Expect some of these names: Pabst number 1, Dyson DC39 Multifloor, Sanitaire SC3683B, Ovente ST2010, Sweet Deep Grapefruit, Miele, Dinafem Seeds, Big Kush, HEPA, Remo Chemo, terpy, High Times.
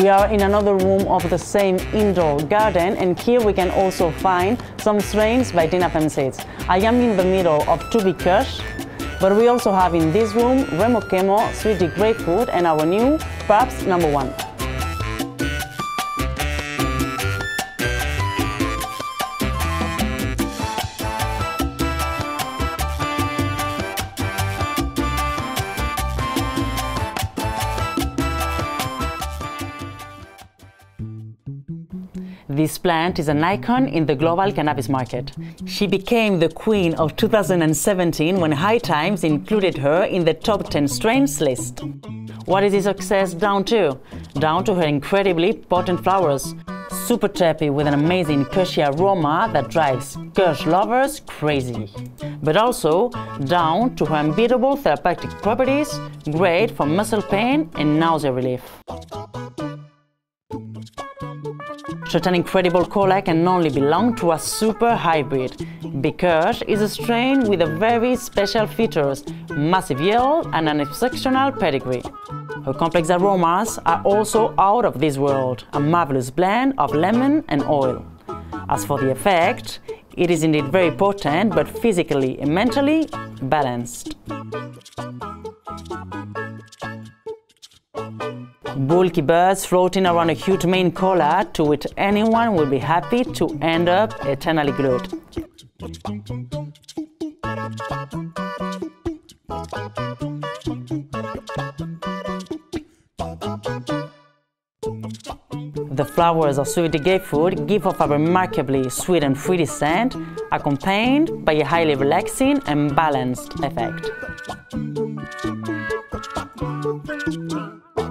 We are in another room of the same indoor garden, and here we can also find some strains by Dinafem Seeds. I am in the middle of two Big Kush, but we also have in this room Remo Chemo, Sweet Deep Grapefruit, and our new Pabst number 1. This plant is an icon in the global cannabis market. She became the queen of 2017 when High Times included her in the top 10 strains list. What is this success down to? Down to her incredibly potent flowers, super terpy with an amazing cushy aroma that drives kush lovers crazy. But also down to her unbeatable therapeutic properties, great for muscle pain and nausea relief. Such an incredible color can only belong to a super hybrid. Big Kush is a strain with a very special features, massive yield and an exceptional pedigree. Her complex aromas are also out of this world, a marvelous blend of lemon and oil. As for the effect, it is indeed very potent but physically and mentally balanced. Bulky birds floating around a huge main collar to which anyone will be happy to end up eternally glued. The flowers of Sweet Deep Grapefruit give off a remarkably sweet and fruity scent, accompanied by a highly relaxing and balanced effect.